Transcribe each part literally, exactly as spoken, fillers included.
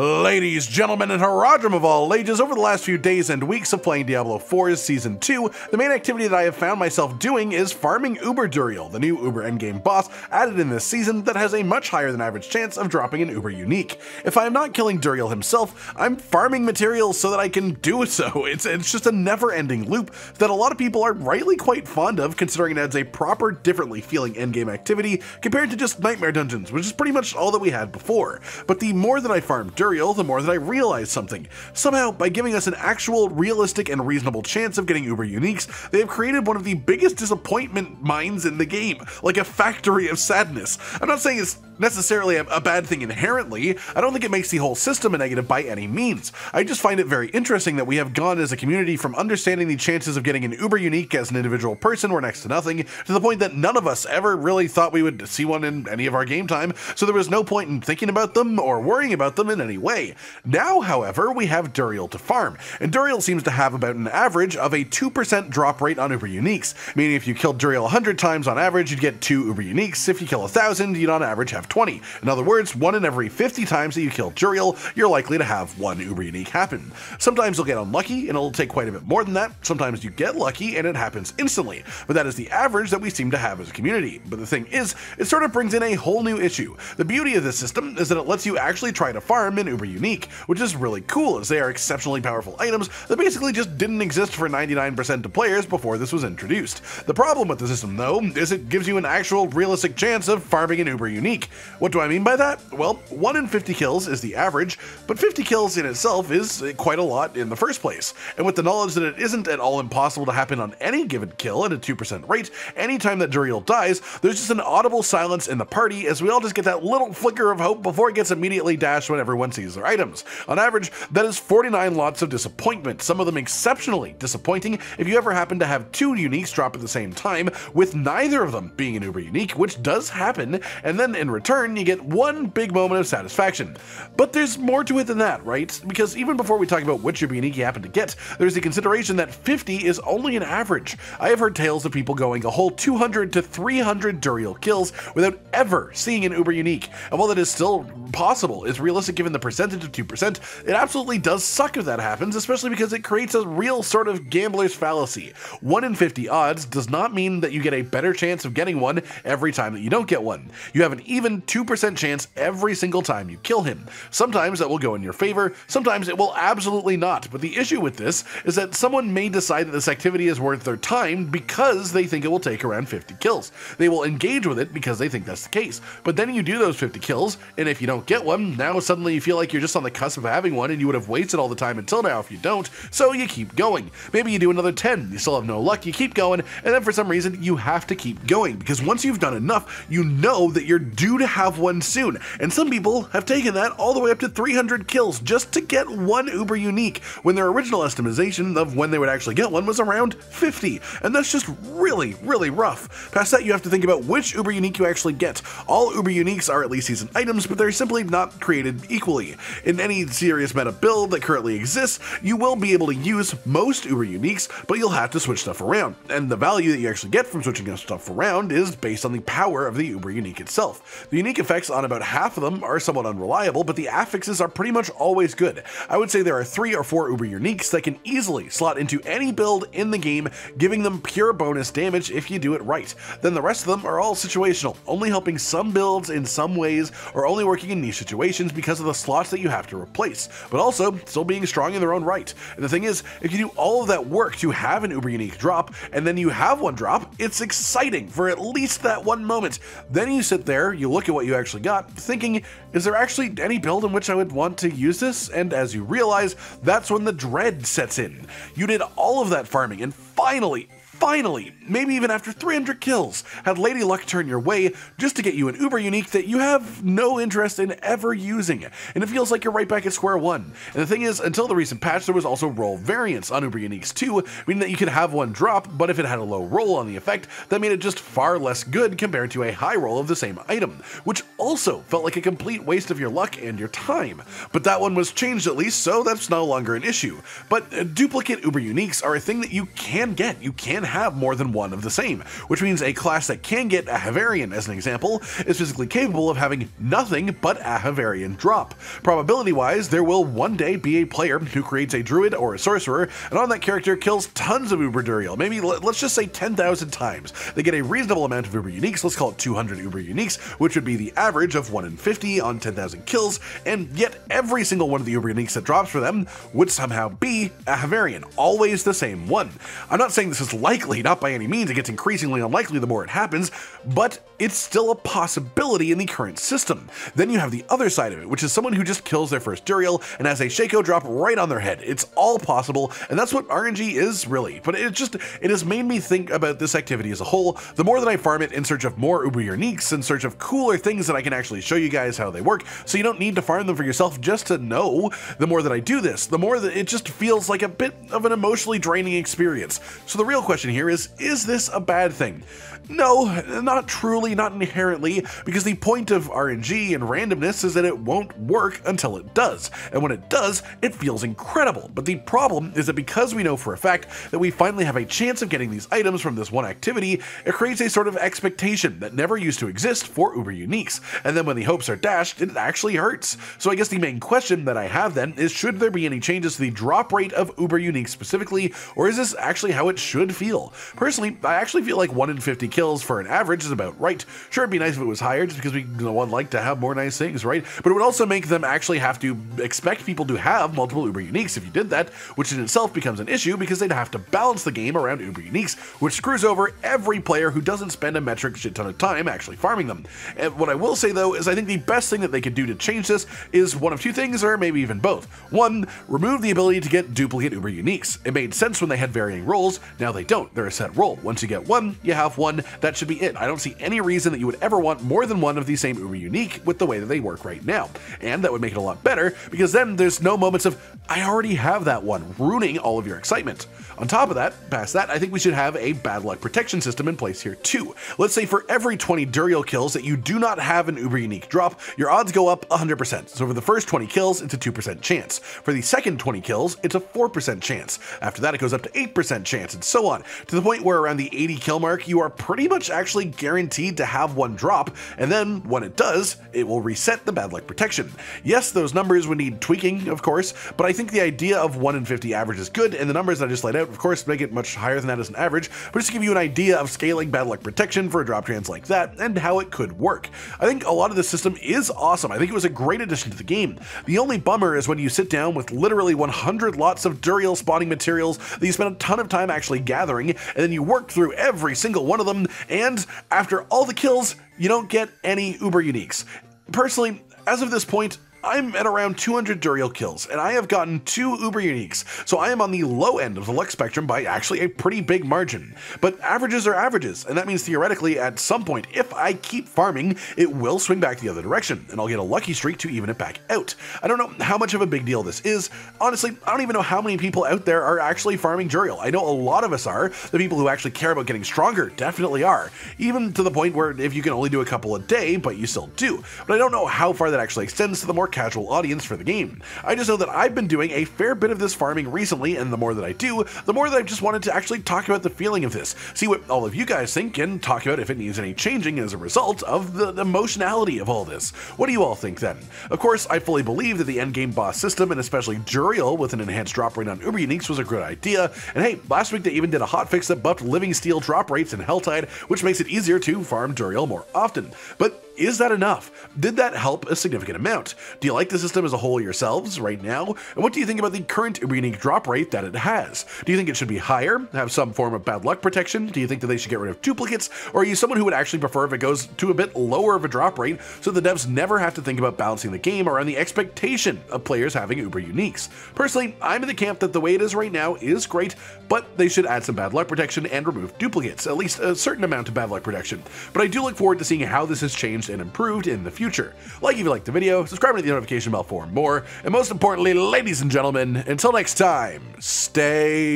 Ladies, gentlemen, and Haradrim of all ages, over the last few days and weeks of playing Diablo four's Season two, the main activity that I have found myself doing is farming Uber Duriel, the new Uber endgame boss added in this season that has a much higher than average chance of dropping an Uber Unique. If I am not killing Duriel himself, I'm farming materials so that I can do so. It's, it's just a never-ending loop that a lot of people are rightly quite fond of, considering it adds a proper, differently feeling endgame activity compared to just Nightmare Dungeons, which is pretty much all that we had before. But the more that I farm Duriel, the more that I realize something. Somehow, by giving us an actual, realistic, and reasonable chance of getting Uber Uniques, they have created one of the biggest disappointment mines in the game, like a factory of sadness. I'm not saying it's necessarily a, a bad thing inherently. I don't think it makes the whole system a negative by any means. I just find it very interesting that we have gone as a community from understanding the chances of getting an Uber Unique as an individual person were next to nothing, to the point that none of us ever really thought we would see one in any of our game time, so there was no point in thinking about them or worrying about them in any way. Now, however, we have Duriel to farm, and Duriel seems to have about an average of a two percent drop rate on Uber Uniques, meaning if you killed Duriel one hundred times on average, you'd get two Uber Uniques. If you kill one thousand, you'd on average have twenty. In other words, one in every fifty times that you kill Duriel, you're likely to have one Uber Unique happen. Sometimes you'll get unlucky, and it'll take quite a bit more than that. Sometimes you get lucky, and it happens instantly, but that is the average that we seem to have as a community. But the thing is, it sort of brings in a whole new issue. The beauty of this system is that it lets you actually try to farm in Uber Unique, which is really cool, as they are exceptionally powerful items that basically just didn't exist for ninety-nine percent of players before this was introduced. The problem with the system, though, is it gives you an actual realistic chance of farming an Uber Unique. What do I mean by that? Well, one in fifty kills is the average, but fifty kills in itself is quite a lot in the first place, and with the knowledge that it isn't at all impossible to happen on any given kill at a two percent rate, anytime that Duriel dies, there's just an audible silence in the party as we all just get that little flicker of hope before it gets immediately dashed when everyone sees their items. On average, that is forty-nine lots of disappointment, some of them exceptionally disappointing if you ever happen to have two uniques drop at the same time, with neither of them being an Uber Unique, which does happen, and then in return you get one big moment of satisfaction. But there's more to it than that, right? Because even before we talk about which Uber Unique you happen to get, there's the consideration that fifty is only an average. I have heard tales of people going a whole two hundred to three hundred Duriel kills without ever seeing an Uber Unique, and while that is still possible, it's realistic given the percentage of two percent, it absolutely does suck if that happens, especially because it creates a real sort of gambler's fallacy. one in fifty odds does not mean that you get a better chance of getting one every time that you don't get one. You have an even two percent chance every single time you kill him. Sometimes that will go in your favor, sometimes it will absolutely not, but the issue with this is that someone may decide that this activity is worth their time because they think it will take around fifty kills. They will engage with it because they think that's the case, but then you do those fifty kills, and if you don't get one, now suddenly you feel like you're just on the cusp of having one, and you would have wasted all the time until now if you don't, so you keep going. Maybe you do another ten, you still have no luck, you keep going, and then for some reason you have to keep going, because once you've done enough, you know that you're due to have one soon, and some people have taken that all the way up to three hundred kills just to get one Uber Unique, when their original estimation of when they would actually get one was around fifty, and that's just really, really rough. Past that, you have to think about which Uber Unique you actually get. All Uber Uniques are at least season items, but they're simply not created equally. In any serious meta build that currently exists, you will be able to use most Uber Uniques, but you'll have to switch stuff around, and the value that you actually get from switching stuff around is based on the power of the Uber Unique itself. The unique effects on about half of them are somewhat unreliable, but the affixes are pretty much always good. I would say there are three or four Uber Uniques that can easily slot into any build in the game, giving them pure bonus damage if you do it right. Then the rest of them are all situational, only helping some builds in some ways, or only working in niche situations because of the slots that you have to replace, but also still being strong in their own right. And the thing is, if you do all of that work to have an Uber Unique drop, and then you have one drop, it's exciting for at least that one moment. Then you sit there, you look at what you actually got, thinking, is there actually any build in which I would want to use this? And as you realize, that's when the dread sets in. You did all of that farming, and finally, Finally, maybe even after three hundred kills, had Lady Luck turn your way just to get you an Uber Unique that you have no interest in ever using, and it feels like you're right back at square one. And the thing is, until the recent patch, there was also roll variance on Uber Uniques too, meaning that you could have one drop, but if it had a low roll on the effect, that made it just far less good compared to a high roll of the same item, which also felt like a complete waste of your luck and your time. But that one was changed at least, so that's no longer an issue. But uh, duplicate Uber Uniques are a thing that you can get. You can have have more than one of the same, which means a class that can get a Havarian, as an example, is physically capable of having nothing but a Havarian drop. Probability-wise, there will one day be a player who creates a Druid or a Sorcerer, and on that character kills tons of Uber Duriel, maybe let's just say ten thousand times. They get a reasonable amount of Uber Uniques, let's call it two hundred Uber Uniques, which would be the average of one in fifty on ten thousand kills, and yet every single one of the Uber Uniques that drops for them would somehow be a Havarian, always the same one. I'm not saying this is likely, not by any means, it gets increasingly unlikely the more it happens, but it's still a possibility in the current system. Then you have the other side of it, which is someone who just kills their first Duriel and has a Shaco drop right on their head. It's all possible, and that's what R N G is really, but it just, it has made me think about this activity as a whole, the more that I farm it in search of more Uber Uniques, in search of cooler things that I can actually show you guys how they work, so you don't need to farm them for yourself just to know. The more that I do this, the more that it just feels like a bit of an emotionally draining experience. So the real question here is, is this a bad thing? No, not truly, not inherently, because the point of R N G and randomness is that it won't work until it does, and when it does, it feels incredible. But the problem is that because we know for a fact that we finally have a chance of getting these items from this one activity, it creates a sort of expectation that never used to exist for Uber Uniques, and then when the hopes are dashed, it actually hurts. So I guess the main question that I have then is, should there be any changes to the drop rate of Uber Uniques specifically, or is this actually how it should feel? Personally, I actually feel like one in fifty kills for an average is about right. Sure, it'd be nice if it was higher, just because we would like to have more nice things, right? But it would also make them actually have to expect people to have multiple Uber Uniques if you did that, which in itself becomes an issue because they'd have to balance the game around Uber Uniques, which screws over every player who doesn't spend a metric shit ton of time actually farming them. And what I will say though is I think the best thing that they could do to change this is one of two things, or maybe even both. One, remove the ability to get duplicate Uber Uniques. It made sense when they had varying roles, now they don't. They're a set role. Once you get one, you have one, that should be it. I don't see any reason that you would ever want more than one of the same Uber Unique with the way that they work right now. And that would make it a lot better, because then there's no moments of, I already have that one, ruining all of your excitement. On top of that, past that, I think we should have a bad luck protection system in place here too. Let's say for every twenty Duriel kills that you do not have an Uber Unique drop, your odds go up one hundred percent. So for the first twenty kills, it's a two percent chance. For the second twenty kills, it's a four percent chance. After that, it goes up to eight percent chance, and so on, to the point where around the eighty kill mark, you are pretty much actually guaranteed to have one drop, and then when it does, it will reset the bad luck protection. Yes, those numbers would need tweaking, of course, but I think the idea of one in fifty average is good, and the numbers that I just laid out, of course, make it much higher than that as an average, but just to give you an idea of scaling bad luck protection for a drop chance like that, and how it could work. I think a lot of the system is awesome. I think it was a great addition to the game. The only bummer is when you sit down with literally one hundred lots of Duriel spawning materials that you spent a ton of time actually gathering, and then you work through every single one of them, and after all the kills, you don't get any Uber Uniques. Personally, as of this point, I'm at around two hundred Duriel kills, and I have gotten two Uber Uniques, so I am on the low end of the luck spectrum by actually a pretty big margin. But averages are averages, and that means theoretically at some point, if I keep farming, it will swing back the other direction, and I'll get a lucky streak to even it back out. I don't know how much of a big deal this is. Honestly, I don't even know how many people out there are actually farming Duriel. I know a lot of us are. The people who actually care about getting stronger definitely are, even to the point where if you can only do a couple a day, but you still do. But I don't know how far that actually extends to the more casual audience for the game. I just know that I've been doing a fair bit of this farming recently, and the more that I do, the more that I've just wanted to actually talk about the feeling of this, see what all of you guys think, and talk about if it needs any changing as a result of the emotionality of all this. What do you all think then? Of course, I fully believe that the endgame boss system, and especially Duriel with an enhanced drop rate on Uber Uniques, was a good idea, and hey, last week they even did a hotfix that buffed Living Steel drop rates in Helltide, which makes it easier to farm Duriel more often. But is that enough? Did that help a significant amount? Do you like the system as a whole yourselves right now? And what do you think about the current Uber Unique drop rate that it has? Do you think it should be higher? Have some form of bad luck protection? Do you think that they should get rid of duplicates? Or are you someone who would actually prefer if it goes to a bit lower of a drop rate so the devs never have to think about balancing the game around the expectation of players having Uber Uniques? Personally, I'm in the camp that the way it is right now is great, but they should add some bad luck protection and remove duplicates, at least a certain amount of bad luck protection. But I do look forward to seeing how this has changed and improved in the future. Like if you liked the video, subscribe to the notification bell for more, and most importantly, ladies and gentlemen, until next time, stay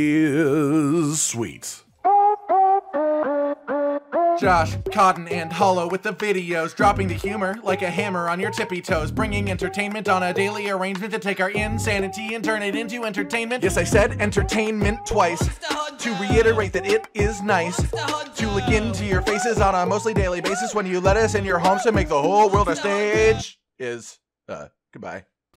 sweet. Josh, Cotton, and Hollow with the videos, dropping the humor like a hammer on your tippy toes, bringing entertainment on a daily arrangement to take our insanity and turn it into entertainment. Yes, I said entertainment twice, to reiterate that it is nice to look into your faces on a mostly daily basis when you let us in your homes to make the whole world a stage. Is, uh, goodbye.